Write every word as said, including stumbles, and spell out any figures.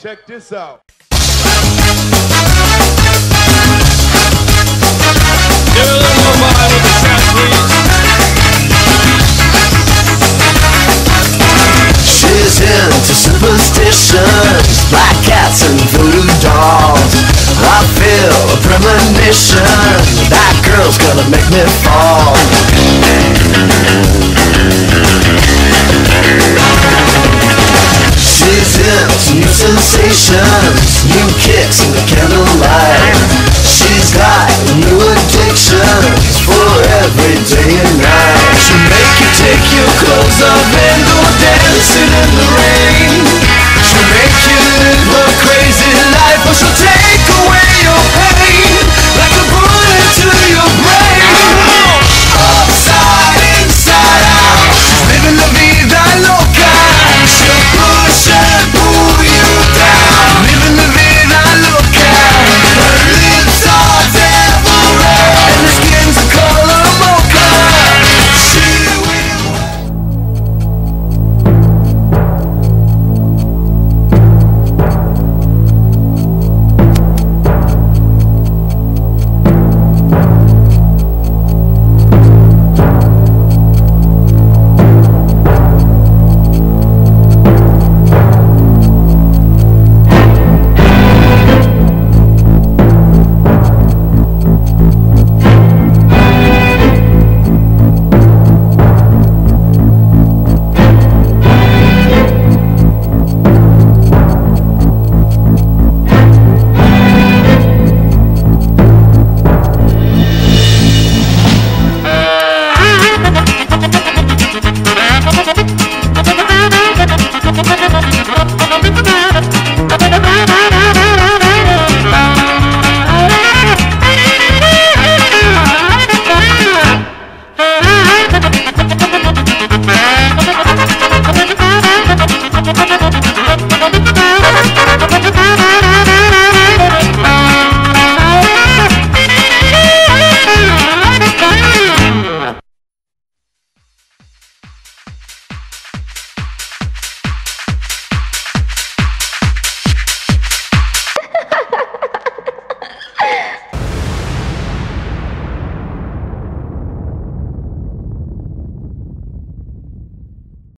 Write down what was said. Check this out. She's into superstitions, black cats and voodoo dolls. I feel a premonition, that girl's gonna make me fall. She's into new sensations, new kicks in the candlelight. She's got new addictions for every day and night.